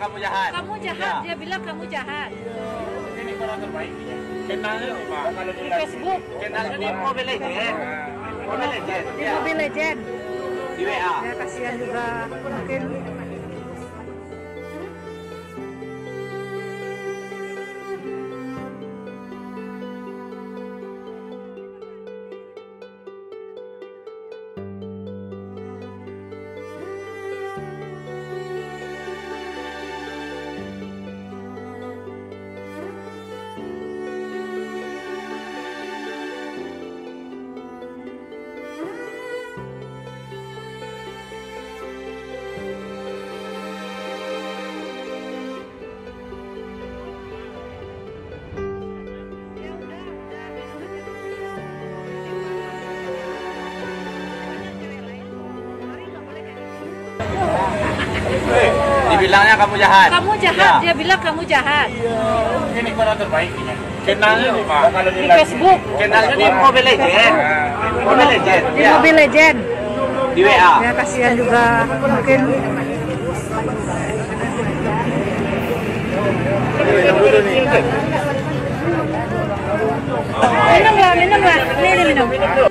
kamu jahat. Kamu jahat, dia bilang kamu jahat. Ini orang terbaik. Kenalnya di Facebook. Kenalnya di Mobile Legend. Mobile Legend. Di Mobile Legend. Di WA. Ya kasihan juga mungkin. Bilangnya kamu jahat. Kamu jahat, ya. Dia bilang kamu jahat. Ini orang terbaik. Kenalnya di Facebook. Kenalnya di Mobile Legend. Mobile Legend. Di Mobile Legend. Di WA. Ya kasihan juga mungkin. Minum lah, minum lah. Minum.